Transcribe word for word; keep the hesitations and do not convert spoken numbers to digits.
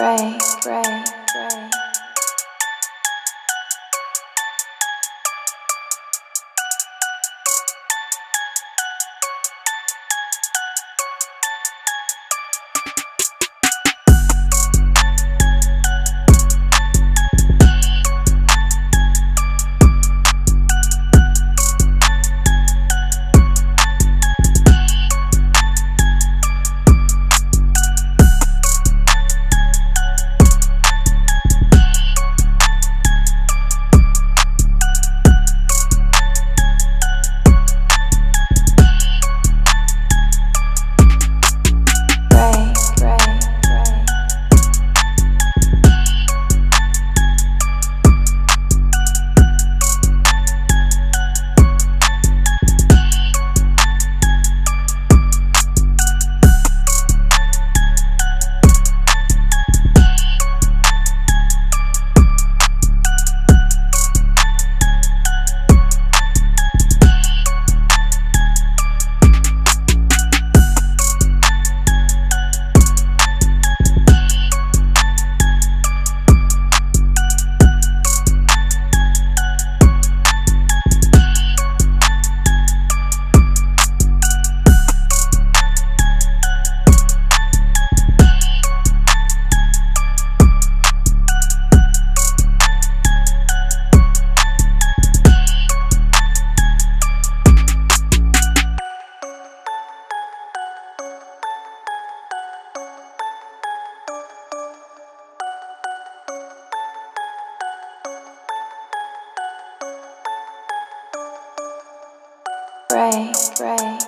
pray, pray, pray. Pray, pray.